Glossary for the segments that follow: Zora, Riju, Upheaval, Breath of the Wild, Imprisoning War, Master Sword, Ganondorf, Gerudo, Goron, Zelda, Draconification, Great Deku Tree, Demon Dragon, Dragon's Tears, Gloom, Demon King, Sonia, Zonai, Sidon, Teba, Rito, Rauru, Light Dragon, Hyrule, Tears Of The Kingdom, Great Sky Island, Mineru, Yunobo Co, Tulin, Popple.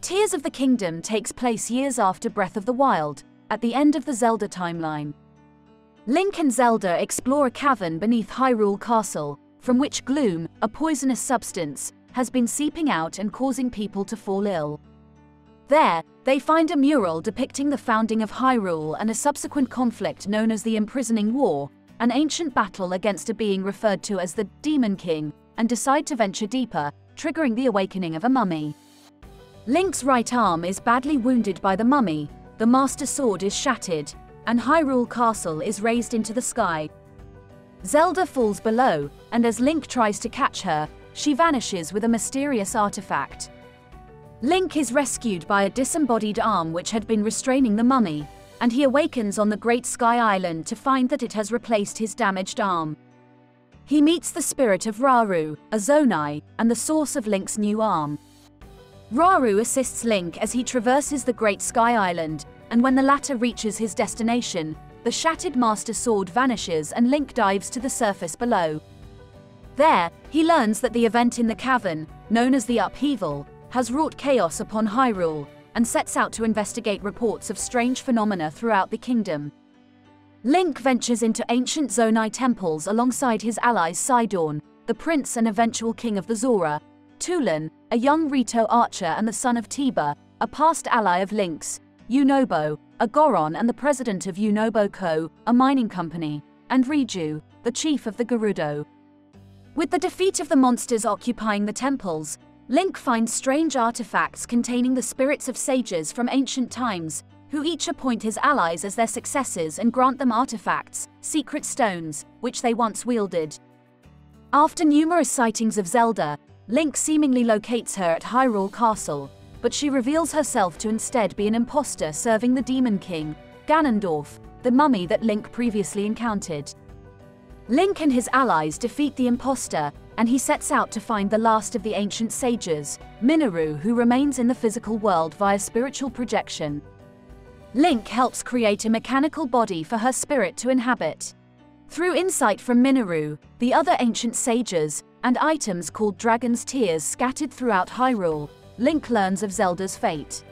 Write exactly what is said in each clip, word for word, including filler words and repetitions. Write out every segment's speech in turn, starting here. Tears of the Kingdom takes place years after Breath of the Wild, at the end of the Zelda timeline. Link and Zelda explore a cavern beneath Hyrule Castle, from which gloom, a poisonous substance, has been seeping out and causing people to fall ill. There, they find a mural depicting the founding of Hyrule and a subsequent conflict known as the Imprisoning War, an ancient battle against a being referred to as the Demon King, and decide to venture deeper, triggering the awakening of a mummy. Link's right arm is badly wounded by the mummy, the Master Sword is shattered, and Hyrule Castle is raised into the sky. Zelda falls below, and as Link tries to catch her, she vanishes with a mysterious artifact. Link is rescued by a disembodied arm which had been restraining the mummy, and he awakens on the Great Sky Island to find that it has replaced his damaged arm. He meets the spirit of Rauru, a Zonai, and the source of Link's new arm. Rauru assists Link as he traverses the Great Sky Island, and when the latter reaches his destination, the shattered Master Sword vanishes and Link dives to the surface below. There, he learns that the event in the cavern, known as the Upheaval, has wrought chaos upon Hyrule, and sets out to investigate reports of strange phenomena throughout the kingdom. Link ventures into ancient Zonai temples alongside his allies Sidon, the prince and eventual king of the Zora, Tulin, a young Rito archer and the son of Teba, a past ally of Link's, Yunobo, a Goron and the president of Yunobo Co, a mining company, and Riju, the chief of the Gerudo. With the defeat of the monsters occupying the temples, Link finds strange artifacts containing the spirits of sages from ancient times, who each appoint his allies as their successors and grant them artifacts, secret stones, which they once wielded. After numerous sightings of Zelda, Link seemingly locates her at Hyrule Castle, but she reveals herself to instead be an imposter serving the Demon King, Ganondorf, the mummy that Link previously encountered. Link and his allies defeat the imposter, and he sets out to find the last of the ancient sages, Mineru, who remains in the physical world via spiritual projection. Link helps create a mechanical body for her spirit to inhabit. Through insight from Mineru, the other ancient sages, and items called Dragon's Tears scattered throughout Hyrule, Link learns of Zelda's fate.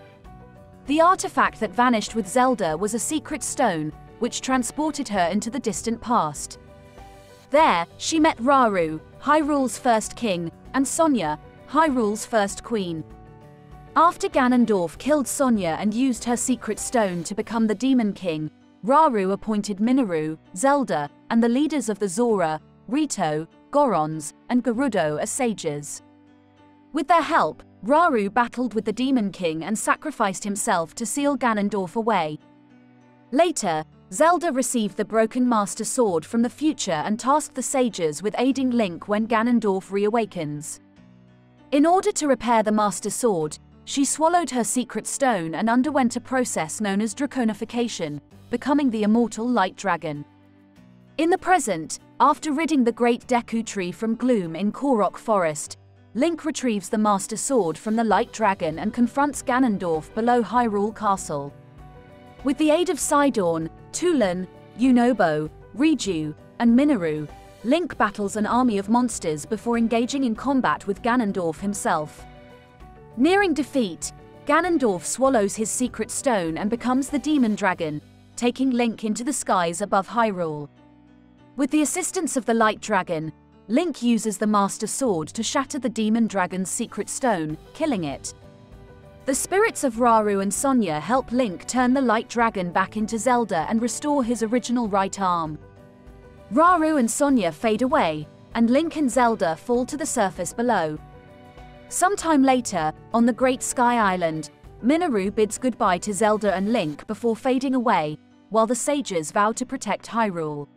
The artifact that vanished with Zelda was a secret stone, which transported her into the distant past. There, she met Rauru, Hyrule's first king, and Sonia, Hyrule's first queen. After Ganondorf killed Sonia and used her secret stone to become the Demon King, Rauru appointed Mineru, Zelda, and the leaders of the Zora, Rito, Gorons, and Gerudo as sages. With their help, Rauru battled with the Demon King and sacrificed himself to seal Ganondorf away. Later, Zelda received the broken Master Sword from the future and tasked the sages with aiding Link when Ganondorf reawakens. In order to repair the Master Sword, she swallowed her secret stone and underwent a process known as Draconification, becoming the immortal Light Dragon. In the present, after ridding the Great Deku Tree from Gloom in Korok Forest, Link retrieves the Master Sword from the Light Dragon and confronts Ganondorf below Hyrule Castle. With the aid of Sidon, Tulin, Yunobo, Riju, and Mineru, Link battles an army of monsters before engaging in combat with Ganondorf himself. Nearing defeat, Ganondorf swallows his secret stone and becomes the Demon Dragon, taking Link into the skies above Hyrule. With the assistance of the Light Dragon, Link uses the Master Sword to shatter the Demon Dragon's secret stone, killing it. The spirits of Rauru and Sonia help Link turn the Light Dragon back into Zelda and restore his original right arm. Rauru and Sonia fade away, and Link and Zelda fall to the surface below. Sometime later, on the Great Sky Island, Mineru bids goodbye to Zelda and Link before fading away, while the sages vow to protect Hyrule.